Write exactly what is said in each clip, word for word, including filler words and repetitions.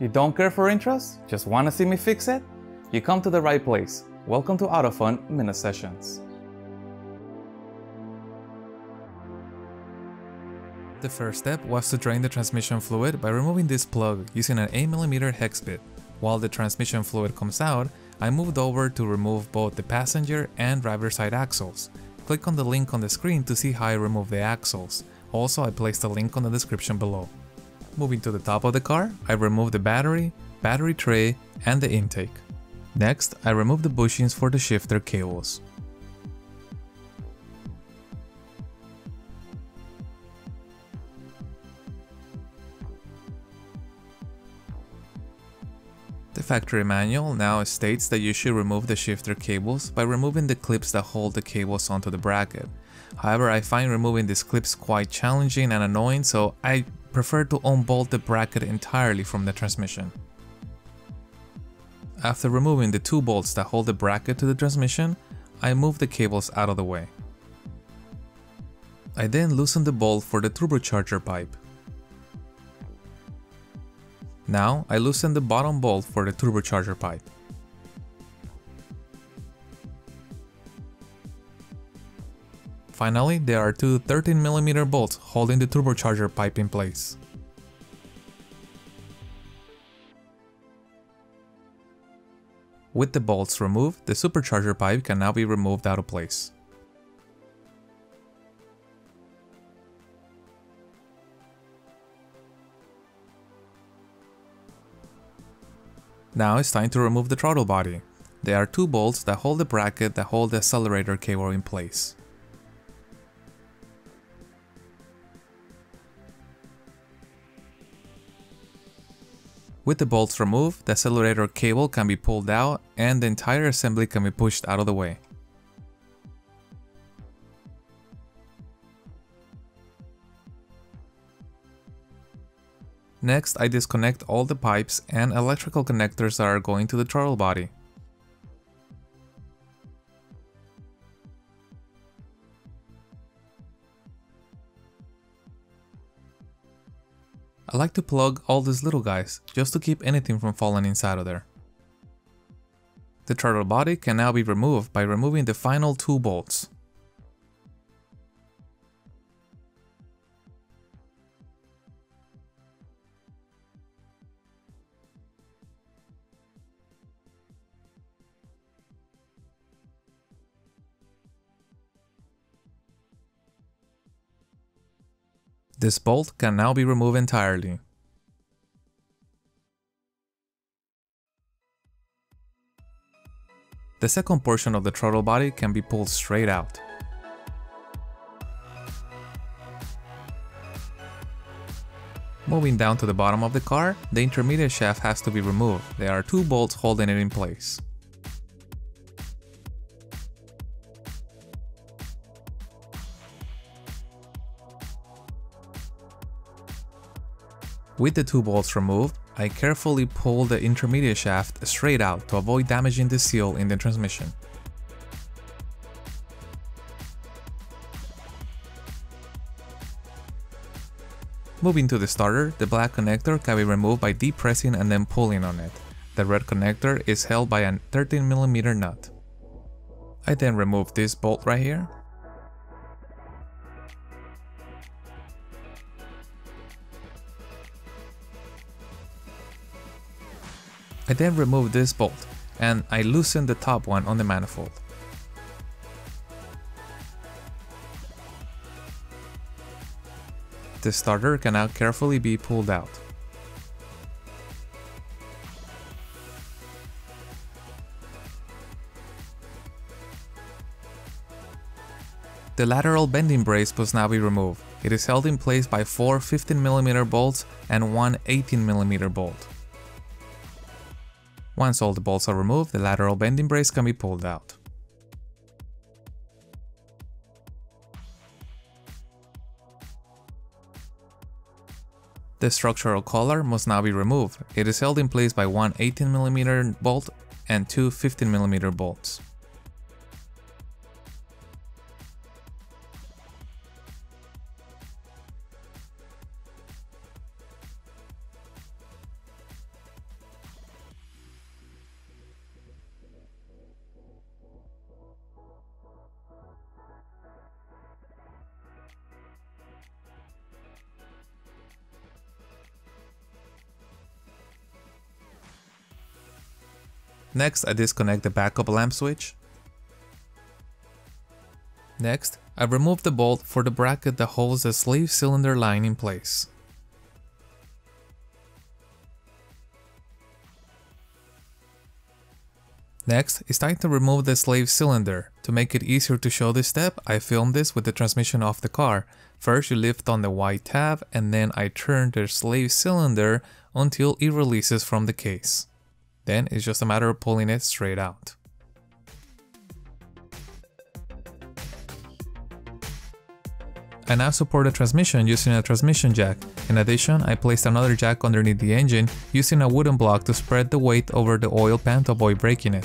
You don't care for intros? Just want to see me fix it? You come to the right place. Welcome to AutoFun Mini Sessions. The first step was to drain the transmission fluid by removing this plug using an eight millimeter hex bit. While the transmission fluid comes out, I moved over to remove both the passenger and driver side axles. Click on the link on the screen to see how I remove the axles. Also, I placed a link on the description below. Moving to the top of the car, I removed the battery, battery tray, and the intake. Next, I removed the bushings for the shifter cables. The factory manual now states that you should remove the shifter cables by removing the clips that hold the cables onto the bracket. However, I find removing these clips quite challenging and annoying, so I prefer to unbolt the bracket entirely from the transmission. After removing the two bolts that hold the bracket to the transmission, I move the cables out of the way. I then loosen the bolt for the turbocharger pipe. Now I loosen the bottom bolt for the turbocharger pipe. Finally, there are two thirteen millimeter bolts holding the turbocharger pipe in place. With the bolts removed, the supercharger pipe can now be removed out of place. Now it's time to remove the throttle body. There are two bolts that hold the bracket that hold the accelerator cable in place. With the bolts removed, the accelerator cable can be pulled out and the entire assembly can be pushed out of the way. Next, I disconnect all the pipes and electrical connectors that are going to the throttle body. I like to plug all these little guys, just to keep anything from falling inside of there. The throttle body can now be removed by removing the final two bolts. This bolt can now be removed entirely. The second portion of the throttle body can be pulled straight out. Moving down to the bottom of the car, the intermediate shaft has to be removed. There are two bolts holding it in place. With the two bolts removed, I carefully pull the intermediate shaft straight out to avoid damaging the seal in the transmission. Moving to the starter, the black connector can be removed by depressing and then pulling on it. The red connector is held by a thirteen millimeter nut. I then remove this bolt right here. I then remove this bolt, and I loosen the top one on the manifold. The starter can now carefully be pulled out. The lateral bending brace must now be removed. It is held in place by four fifteen millimeter bolts and one eighteen millimeter bolt. Once all the bolts are removed, the lateral bending brace can be pulled out. The structural collar must now be removed. It is held in place by one eighteen millimeter bolt and two fifteen millimeter bolts. Next, I disconnect the backup lamp switch. Next, I remove the bolt for the bracket that holds the sleeve cylinder line in place. Next, it's time to remove the slave cylinder. To make it easier to show this step, I filmed this with the transmission off the car. First, you lift on the white tab and then I turn the slave cylinder until it releases from the case. Then it's just a matter of pulling it straight out. I now support the transmission using a transmission jack. In addition, I placed another jack underneath the engine using a wooden block to spread the weight over the oil pan to avoid breaking it.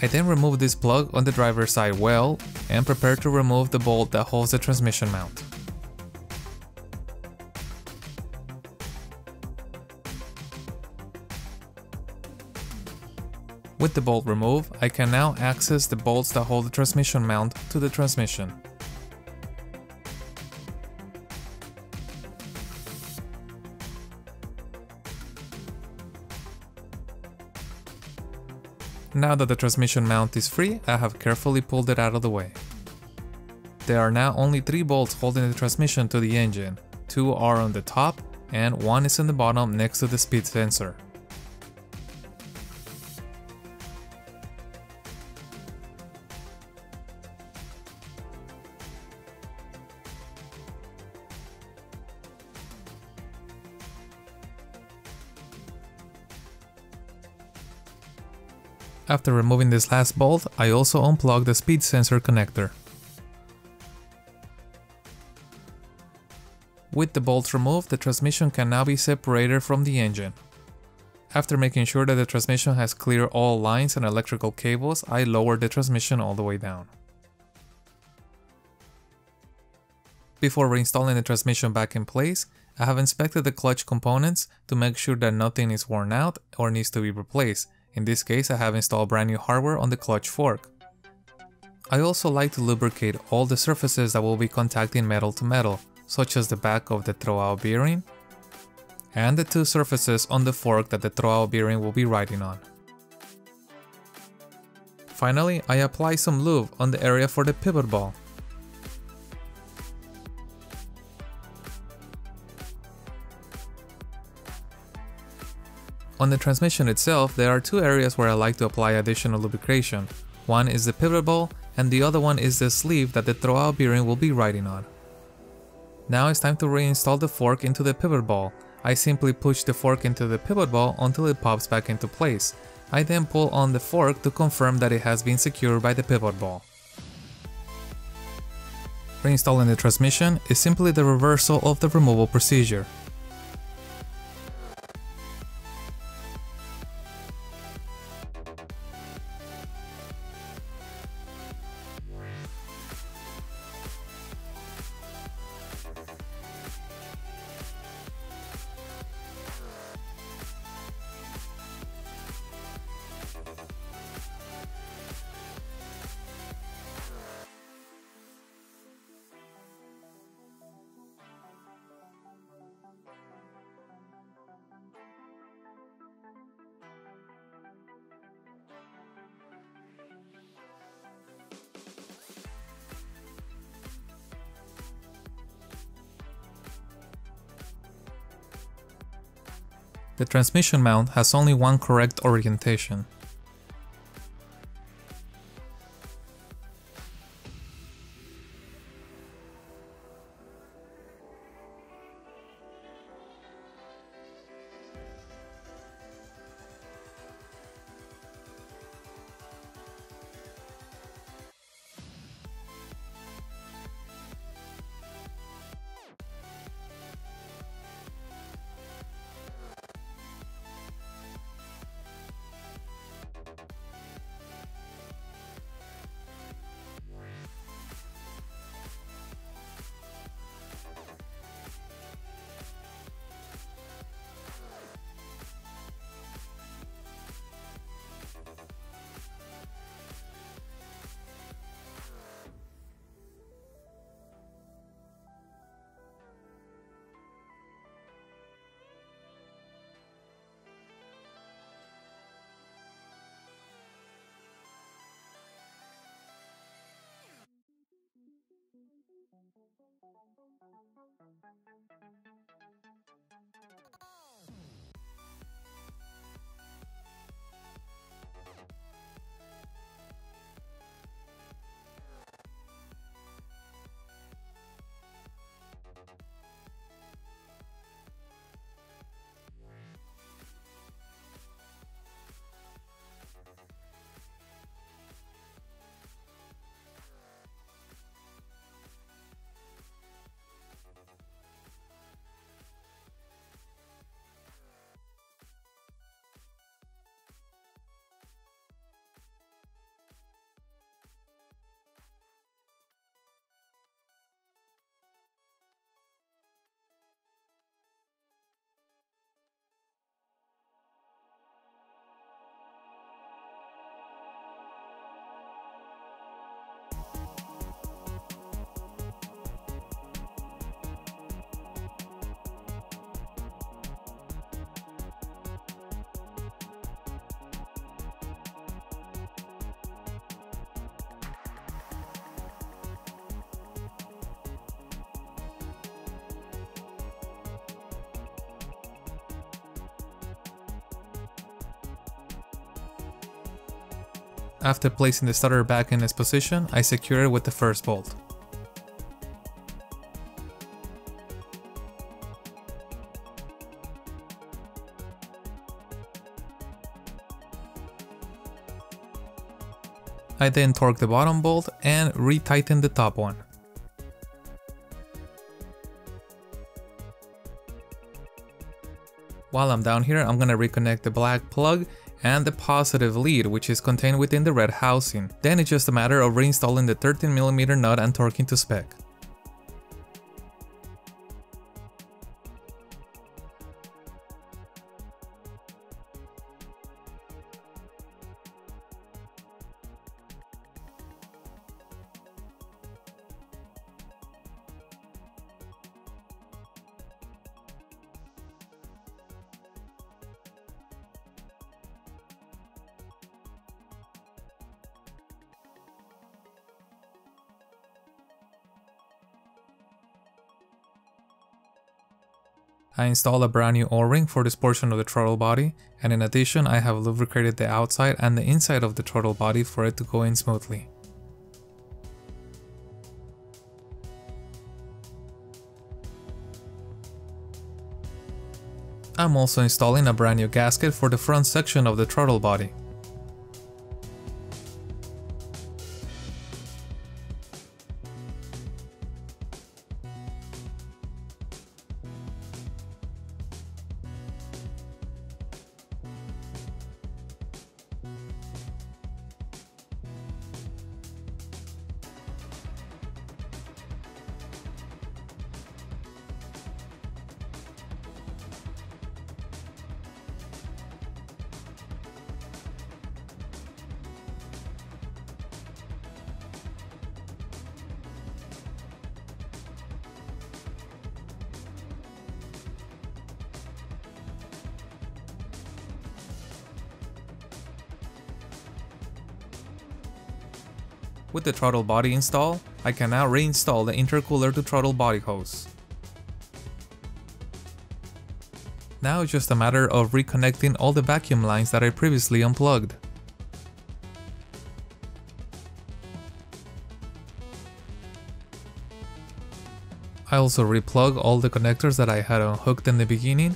I then remove this plug on the driver's side well and prepare to remove the bolt that holds the transmission mount. With the bolt removed, I can now access the bolts that hold the transmission mount to the transmission. Now that the transmission mount is free, I have carefully pulled it out of the way. There are now only three bolts holding the transmission to the engine. Two are on the top and one is on the bottom next to the speed sensor. After removing this last bolt, I also unplug the speed sensor connector. With the bolts removed, the transmission can now be separated from the engine. After making sure that the transmission has cleared all lines and electrical cables, I lowered the transmission all the way down. Before reinstalling the transmission back in place, I have inspected the clutch components to make sure that nothing is worn out or needs to be replaced. In this case, I have installed brand new hardware on the clutch fork. I also like to lubricate all the surfaces that will be contacting metal to metal, such as the back of the throwout bearing and the two surfaces on the fork that the throwout bearing will be riding on. Finally, I apply some lube on the area for the pivot ball. On the transmission itself, there are two areas where I like to apply additional lubrication. One is the pivot ball and the other one is the sleeve that the throwout bearing will be riding on. Now it's time to reinstall the fork into the pivot ball. I simply push the fork into the pivot ball until it pops back into place. I then pull on the fork to confirm that it has been secured by the pivot ball. Reinstalling the transmission is simply the reversal of the removal procedure. The transmission mount has only one correct orientation. After placing the starter back in its position, I secure it with the first bolt. I then torque the bottom bolt and re-tighten the top one. While I'm down here, I'm gonna reconnect the black plug and the positive lead, which is contained within the red housing. Then it's just a matter of reinstalling the thirteen millimeter nut and torquing to spec. I installed a brand new O-ring for this portion of the throttle body, and in addition I have lubricated the outside and the inside of the throttle body for it to go in smoothly. I'm also installing a brand new gasket for the front section of the throttle body. With the throttle body install, I can now reinstall the intercooler to throttle body hose. Now it's just a matter of reconnecting all the vacuum lines that I previously unplugged. I also replug all the connectors that I had unhooked in the beginning.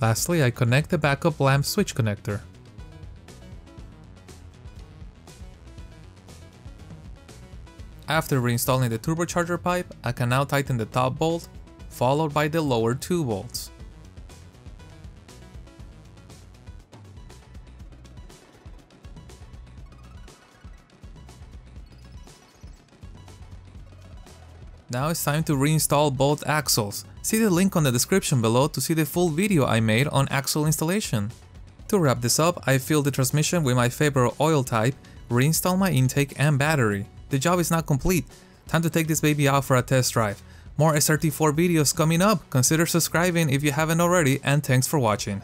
Lastly, I connect the backup lamp switch connector. After reinstalling the turbocharger pipe, I can now tighten the top bolt, followed by the lower two bolts. Now it's time to reinstall both axles. See the link on the description below to see the full video I made on axle installation. To wrap this up, I filled the transmission with my favorite oil type, reinstalled my intake and battery. The job is not complete. Time to take this baby out for a test drive. More S R T four videos coming up. Consider subscribing if you haven't already, and thanks for watching.